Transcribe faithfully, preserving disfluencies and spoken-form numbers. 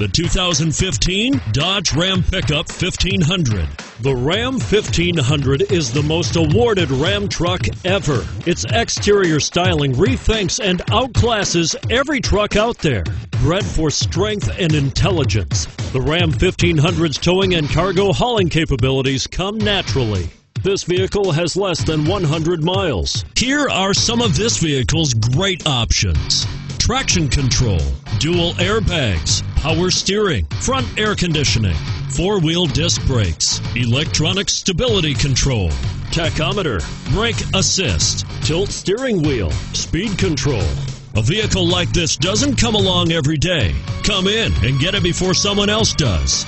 The two thousand fifteen Dodge Ram Pickup fifteen hundred. The Ram fifteen hundred is the most awarded Ram truck ever. Its exterior styling rethinks and outclasses every truck out there. Bred for strength and intelligence, the Ram fifteen hundred's towing and cargo hauling capabilities come naturally. This vehicle has less than one hundred miles. Here are some of this vehicle's great options: traction control, dual airbags, power steering, front air conditioning, four-wheel disc brakes, electronic stability control, tachometer, brake assist, tilt steering wheel, speed control. A vehicle like this doesn't come along every day. Come in and get it before someone else does.